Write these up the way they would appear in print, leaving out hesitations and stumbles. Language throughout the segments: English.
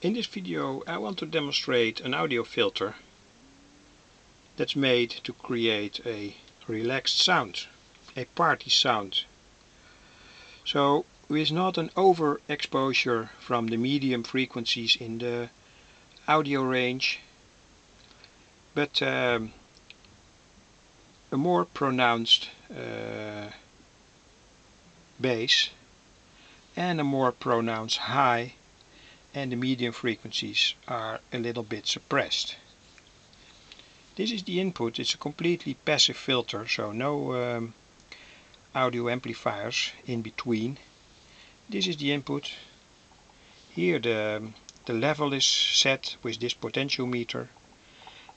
In this video I want to demonstrate an audio filter that's made to create a relaxed sound, a party sound. So with not an overexposure from the medium frequencies in the audio range, but a more pronounced bass and a more pronounced high, and the medium frequencies are a little bit suppressed. This is the input. It's a completely passive filter, so no audio amplifiers in between. This is the input. Here the level is set with this potentiometer,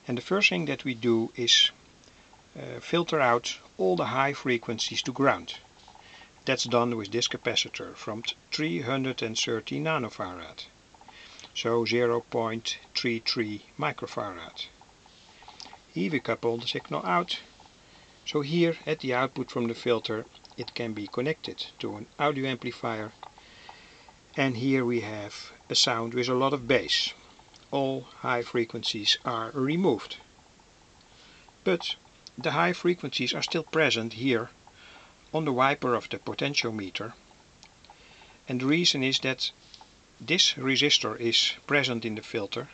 and the first thing that we do is filter out all the high frequencies to ground. That's done with this capacitor from 330 nanofarad. So 0.33 microfarad. Here we couple the signal out. So here at the output from the filter it can be connected to an audio amplifier. And here we have a sound with a lot of bass. All high frequencies are removed. But the high frequencies are still present here on the wiper of the potentiometer. And the reason is that this resistor is present in the filter,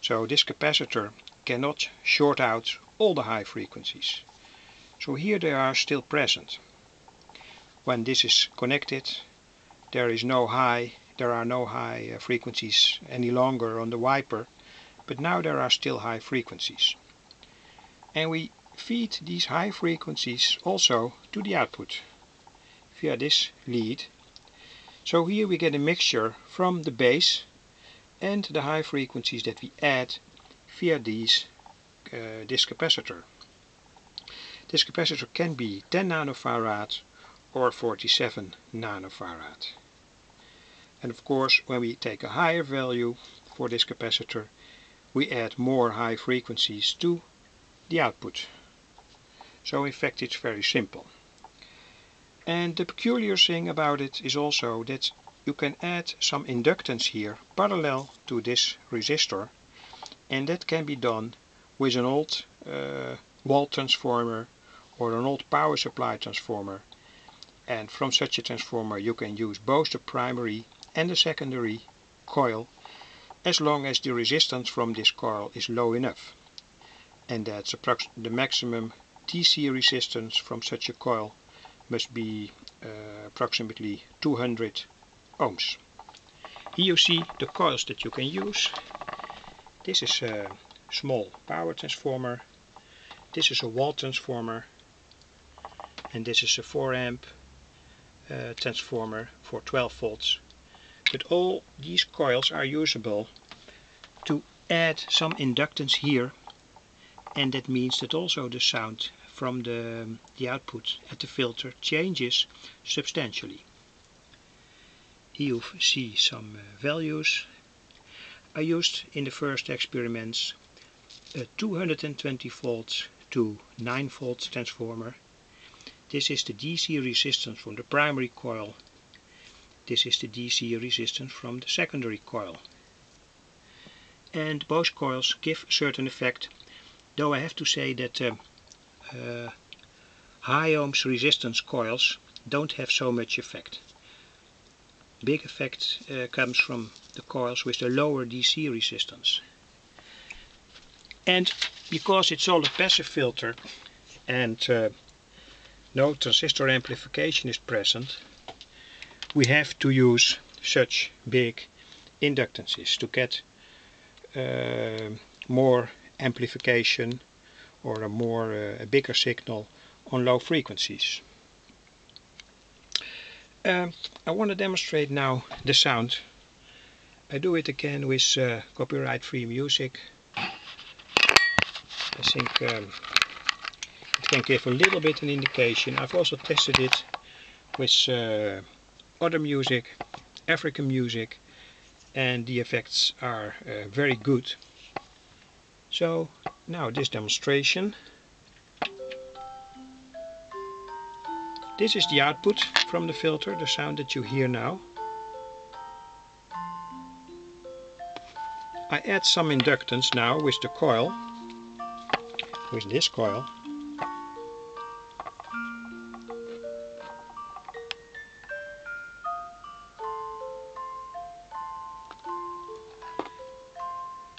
so this capacitor cannot short out all the high frequencies. So here they are still present. When this is connected, there are no high frequencies any longer on the wiper, but now there are still high frequencies. And we feed these high frequencies also to the output via this lead. So here we get a mixture from the bass and the high frequencies that we add via this capacitor. This capacitor can be 10 nanofarad or 47 nanofarad. And of course, when we take a higher value for this capacitor, we add more high frequencies to the output. So in fact it's very simple. And the peculiar thing about it is also that you can add some inductance here parallel to this resistor, and that can be done with an old wall transformer or an old power supply transformer. And from such a transformer you can use both the primary and the secondary coil, as long as the resistance from this coil is low enough. And that's the maximum DC resistance from such a coil must be approximately 200 ohms. Here you see the coils that you can use. This is a small power transformer, this is a wall transformer, and this is a 4 amp transformer for 12 volts. But all these coils are usable to add some inductance here, and that means that also the sound from the output at the filter changes substantially. Here you see some values. I used in the first experiments a 220 volts to 9 volts transformer. This is the DC resistance from the primary coil. This is the DC resistance from the secondary coil. And both coils give a certain effect, though I have to say that high ohms resistance coils don't have so much effect. Big effect comes from the coils with the lower DC resistance. And because it's all a passive filter and no transistor amplification is present, we have to use such big inductances to get more amplification or a bigger signal on low frequencies. I want to demonstrate now the sound. I do it again with copyright-free music. I think it can give a little bit an indication. I've also tested it with other music, African music, and the effects are very good. So now this demonstration. This is the output from the filter, the sound that you hear now. I add some inductance now with the coil, with this coil.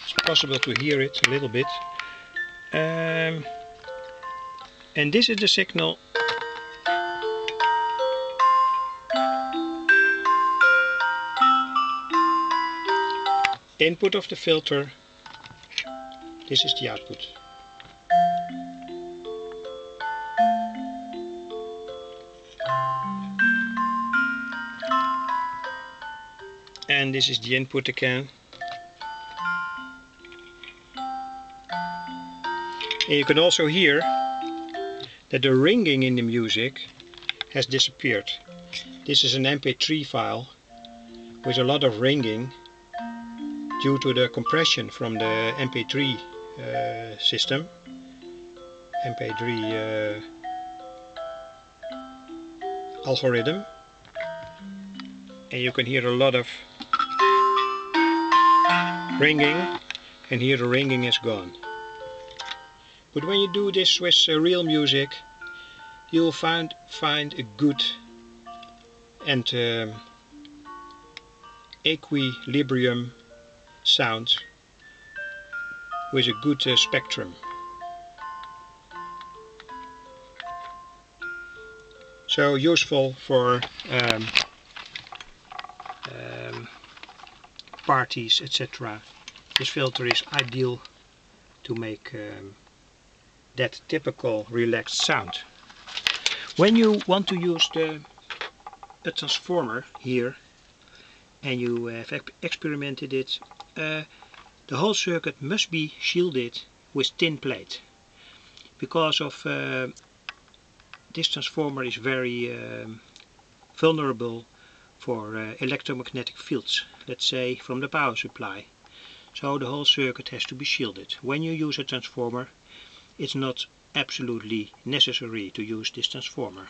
It's possible to hear it a little bit. And this is the signal. Input of the filter, this is the output. And this is the input again. And you can also hear that the ringing in the music has disappeared. This is an MP3 file with a lot of ringing due to the compression from the MP3 system. MP3 algorithm. And you can hear a lot of ringing, and here the ringing is gone. But when you do this with real music, you'll find a good and equilibrium sound with a good spectrum. So useful for parties, etc. This filter is ideal to make that typical relaxed sound. When you want to use a transformer here and you have experimented it, the whole circuit must be shielded with tin plate, because of this transformer is very vulnerable for electromagnetic fields, let's say from the power supply. So the whole circuit has to be shielded. When you use a transformer, it's not absolutely necessary to use this transformer.